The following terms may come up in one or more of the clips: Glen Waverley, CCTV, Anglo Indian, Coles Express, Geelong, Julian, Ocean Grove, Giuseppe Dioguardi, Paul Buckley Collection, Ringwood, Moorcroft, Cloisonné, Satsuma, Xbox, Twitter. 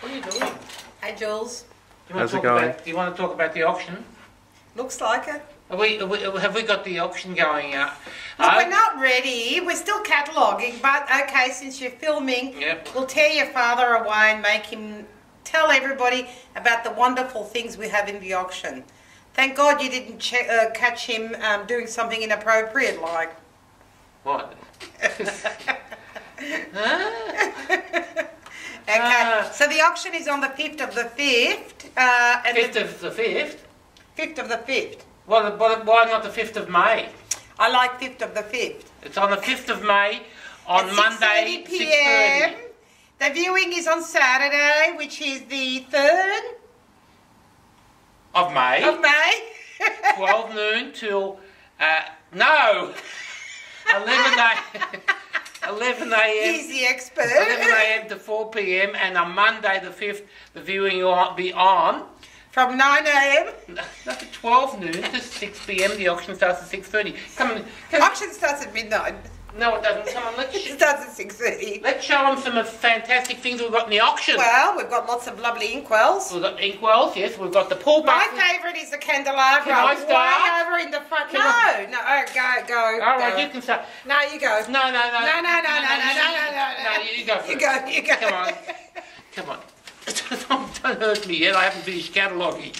What are you doing? Hey, Jules. How's it going? Do you want to talk about the auction? Looks like it. Have we got the auction going out? Look, we're not ready. We're still cataloguing, but okay, since you're filming, yep, we'll tear your father away and make him tell everybody about the wonderful things we have in the auction. Thank God you didn't catch him doing something inappropriate, like... What? Okay, so the auction is on the 5th of the 5th. 5th of the 5th? 5th of the 5th. Well, why not the 5th of May? I like 5th of the 5th. It's on the 5th of May on Monday, 6:30 p.m. The viewing is on Saturday, which is the 3rd... Of May. Of May. 12 noon till... no! 11 a.m. He's the expert. 11 a.m. to 4 p.m. and on Monday the 5th the viewing will be on from 9 a.m. No, 12 noon to 6 p.m. The auction starts at 6:30. Come on. Auction starts at midnight. No, it doesn't. Come on, let's. It starts at 6:30. Let's show them some of the fantastic things we've got in the auction. Well, we've got lots of lovely inkwells. We've got inkwells. Yes, we've got the Paul Buckley. My favourite is the candelabra. Can I start? Way over in the front. Can no, oh, go. All right, you can start. No, you go. No. You go. Come on. Don't hurt me yet. I haven't finished cataloguing.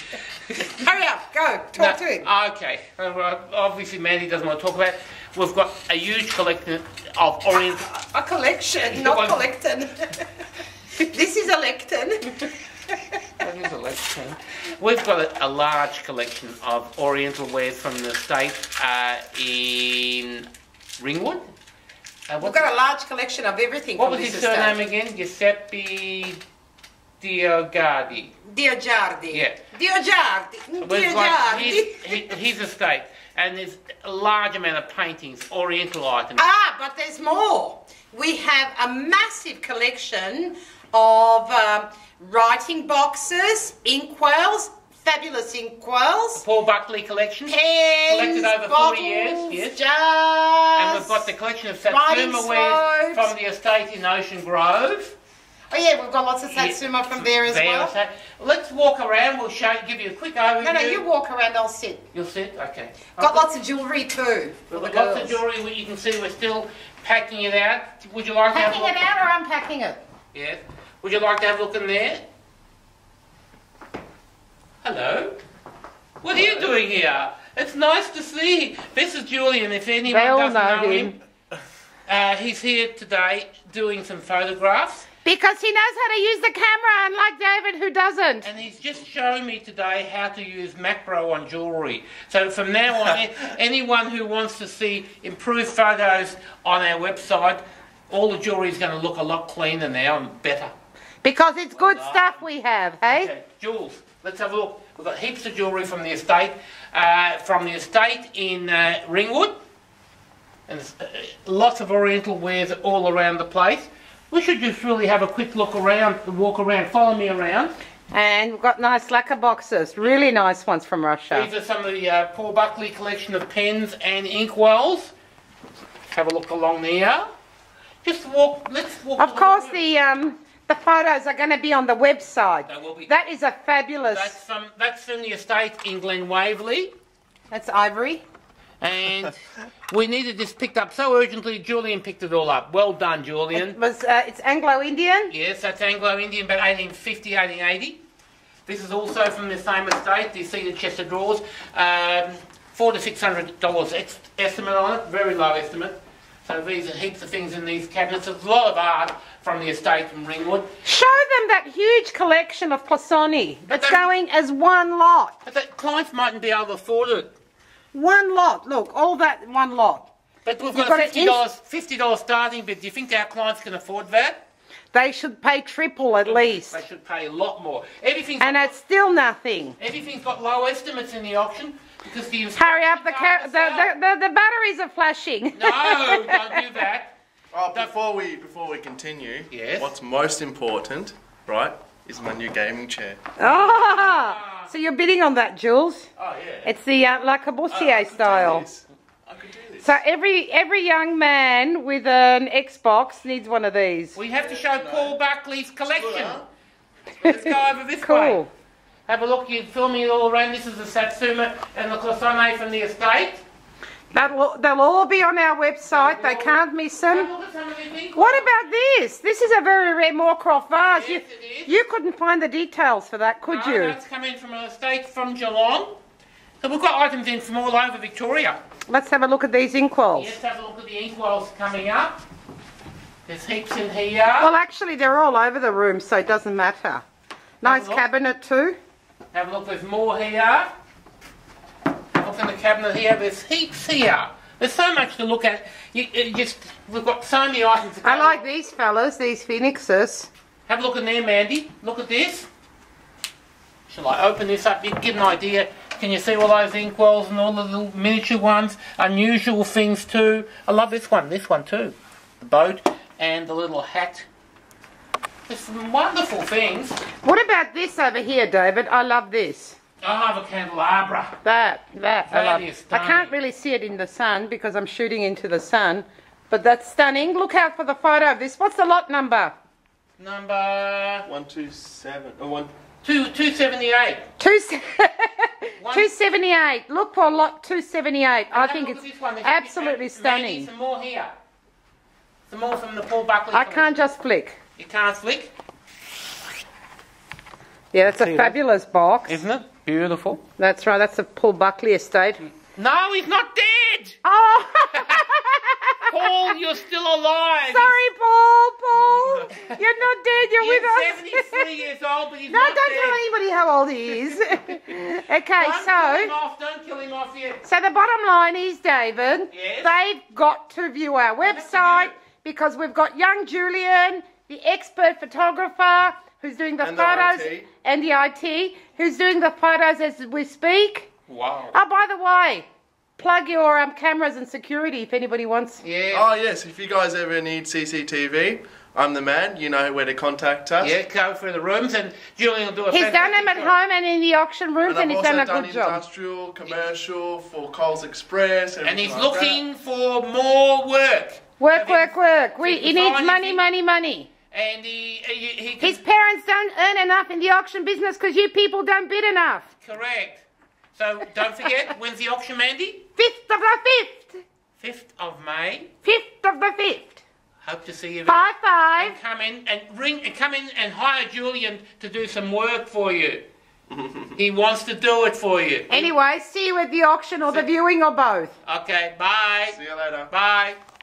Hurry up. Go. Talk to him. Okay. Obviously, Mandy doesn't want to talk about it. We've got a huge collection of Orient... A collection, not collected. This is a lectern. That is a lectern. We've got a large collection of Oriental wares from the States in Ringwood. We've got a large collection of everything. What was his surname again? Giuseppe... Dioguardi. Dioguardi. Yeah. Dioguardi. Dioguardi. His estate. And there's a large amount of paintings, Oriental items. Ah, but there's more. We have a massive collection of writing boxes, inkwells, fabulous inkwells. The Paul Buckley Collection. Pens, collected over bottles, 40 years. Yes. Jars. And we've got the collection of Satsuma wares from the estate in Ocean Grove. Oh yeah, we've got lots of Satsuma from there as well. Let's walk around, we'll show, give you a quick overview. No, you walk around, I'll sit. You'll sit? Okay. Got lots of jewellery too. We've got lots of jewellery, you can see we're still packing it out. Would you like to have a look? Packing it out or unpacking it? Yeah. Would you like to have a look in there? Hello. What are you doing here? It's nice to see you. This is Julian, if anyone doesn't know him. He's here today doing some photographs. Because he knows how to use the camera, unlike David, who doesn't. And he's just shown me today how to use macro on jewellery. So from now on, anyone who wants to see improved photos on our website, all the jewellery is going to look a lot cleaner now and better. Because it's good stuff we have, hey? Okay, Jules, let's have a look. We've got heaps of jewellery from the estate in Ringwood. And lots of Oriental wares all around the place. We should just really have a quick look around, walk around, follow me around. And we've got nice lacquer boxes, really nice ones from Russia. These are some of the Paul Buckley collection of pens and inkwells. Let's have a look along there. Just walk, let's walk. Of course the photos are going to be on the website. They will be. That is a fabulous... that's from the estate in Glen Waverley. That's Ivory. And we needed this picked up so urgently, Julian picked it all up. Well done, Julian. It was, it's Anglo Indian? Yes, that's Anglo Indian, about 1850, 1880. This is also from the same estate, you see the chest of drawers. $400 to $600 estimate on it, very low estimate. So these are heaps of things in these cabinets. There's a lot of art from the estate from Ringwood. Show them that huge collection of Cloisonné. It's going as one lot. But the clients mightn't be able to afford it. One lot, look, all that one lot. But we've got a $50 starting bid. Do you think our clients can afford that? They should pay triple at least. They should pay a lot more. Everything's it's still nothing. Everything's got low estimates in the auction. Because hurry up, the batteries are flashing. No, don't do that. Oh, before we continue, yes. What's most important, right, is my new gaming chair. Oh! So you're bidding on that, Jules? Oh, yeah. It's the La Cabossier style. I could do this. So every young man with an Xbox needs one of these. We have to show Paul Buckley's collection. Let's go over this way. Have a look. You're filming it all around. This is the Satsuma and the Cloisonné from the estate. They'll all be on our website. They can't miss them. What about this? This is a very rare Moorcroft vase. Yes, you couldn't find the details for that, could you? That's come in from an estate from Geelong. So we've got items in from all over Victoria. Let's have a look at these inkwells. Yes, have a look at the inkwells coming up. There's heaps in here. Well, actually, they're all over the room, so it doesn't matter. Nice cabinet too. Have a look, there's more here. Have a look in the cabinet here. There's heaps here. There's so much to look at. We've got so many items. I like these fellas, these phoenixes. Have a look in there, Mandy. Look at this. Shall I open this up? You can get an idea. Can you see all those inkwells and all the little miniature ones? Unusual things too. I love this one too. The boat and the little hat. There's some wonderful things. What about this over here, David? I love this. I love a candelabra. That I love. I can't really see it in the sun because I'm shooting into the sun, but that's stunning. Look out for the photo of this. What's the lot number? Number 127. Oh, 278. 278. Look for lot 278. I think it's absolutely stunning. Some more here. Some more from the Paul Buckley collection. I can't just flick. You can't flick. Yeah, that's a fabulous box. Isn't it? Beautiful. That's right, that's the Paul Buckley estate. No, he's not dead! Oh! Paul, you're still alive. Sorry, Paul, you're not dead, you're with us. He's 73 years old, but he's not dead. No, don't tell anybody how old he is. Okay, don't kill him off yet. So the bottom line is, David, they've got to view our website because we've got young Julian, the expert photographer who's doing the photos, and the IT, who's doing the photos as we speak. Wow. Oh, by the way, plug your cameras and security if anybody wants. Yeah. Oh, yes, if you guys ever need CCTV, I'm the man. You know where to contact us. Yeah, go through the rooms and Julian will do a fantastic job. He's done them at home and in the auction rooms and he's done a good job. Industrial, commercial, for Coles Express. And he's looking for more work. Work, work, work. He needs money, money, money. And his parents don't earn enough in the auction business because you people don't bid enough. Correct. So don't forget, when's the auction, Mandy? 5th of the 5th. 5th of May. 5th of the 5th. Hope to see you. 5-5. And come in and come in and hire Julian to do some work for you. He wants to do it for you. Anyway, see you at the auction or the viewing or both. Okay, bye. See you later. Bye.